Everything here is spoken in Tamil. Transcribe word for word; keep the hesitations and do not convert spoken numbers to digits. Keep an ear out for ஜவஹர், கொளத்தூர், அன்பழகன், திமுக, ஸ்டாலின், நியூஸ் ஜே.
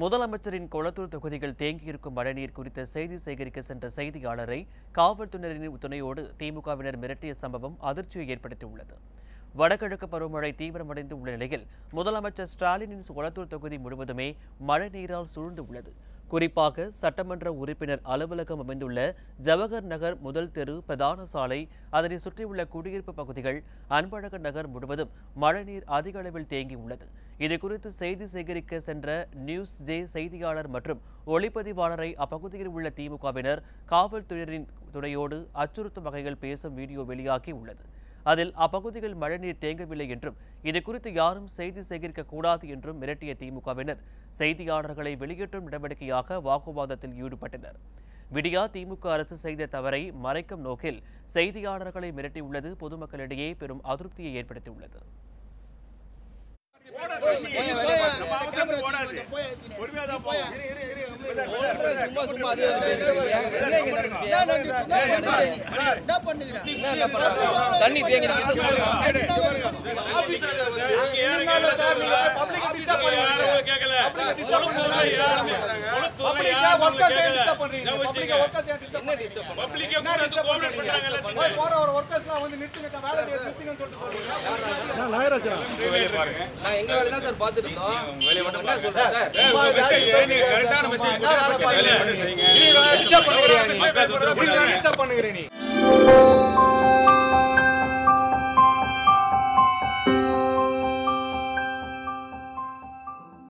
முதலமைச்சரின் கொளத்தூர் தொகுதிகள் தேங்கியிருக்கும் மழைநீர் குறித்த செய்தி சேகரிக்க சென்ற செய்தியாளரை காவல்துறையினரின் துணையோடு திமுகவினர் மிரட்டிய சம்பவம் அதிர்ச்சியை ஏற்படுத்தியுள்ளது. வடகிழக்கு பருவமழை தீவிரமடைந்து உள்ள நிலையில் முதலமைச்சர் ஸ்டாலினின் கொளத்தூர் தொகுதி முழுவதுமே மழை நீரால் சூழ்ந்து உள்ளது. குறிப்பாக சட்டமன்ற உறுப்பினர் அலுவலகம் அமைந்துள்ள ஜவஹர் நகர் முதல் தெரு பிரதான சாலை, அதனை சுற்றியுள்ள குடியிருப்பு பகுதிகள், அன்பழகன் நகர் முழுவதும் மழைநீர் அதிக அளவில் தேங்கியுள்ளது. இதுகுறித்து செய்தி சேகரிக்க சென்ற நியூஸ் ஜே செய்தியாளர் மற்றும் ஒளிப்பதிவாளரை அப்பகுதியில் உள்ள திமுகவினர் காவல்துறையினரின் துணையோடு அச்சுறுத்தும் வகையில் பேசும் வீடியோ வெளியாகி உள்ளது. அதில் அப்பகுதிகள் மழைநீர் தேங்கவில்லை என்றும் இதுகுறித்து யாரும் செய்தி சேகரிக்க கூடாது என்றும் மிரட்டிய திமுகவினர் செய்தியாளர்களை வெளியேற்றும் நடவடிக்கையாக வாக்குவாதத்தில் ஈடுபட்டனர். விடியா திமுக அரசு செய்த தவறை மறைக்கும் நோக்கில் செய்தியாளர்களை மிரட்டியுள்ளது பொதுமக்களிடையே பெரும் அதிருப்தியை ஏற்படுத்தியுள்ளது. என்ன சார் பாத்துட்டோம் வேலைய மட்டும் என்ன சொல்றீங்க சார்? நீங்க கரெக்டான மெசேஜ் பண்ணுங்க. நீங்க டிஸ்டர்ப் பண்ணுறீங்க. நீங்க டிஸ்டர்ப் பண்ணுறீங்க. நீ